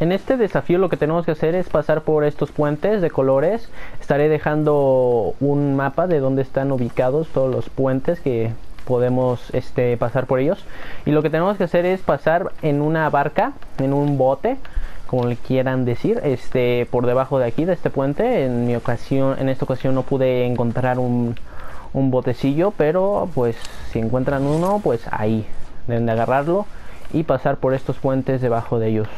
En este desafío lo que tenemos que hacer es pasar por estos puentes de colores. Estaré dejando un mapa de donde están ubicados todos los puentes que podemos pasar por ellos. Y lo que tenemos que hacer es pasar en una barca, en un bote, como le quieran decir, por debajo de aquí, de este puente. En esta ocasión no pude encontrar un botecillo, pero pues si encuentran uno, pues ahí deben de agarrarlo y pasar por estos puentes debajo de ellos.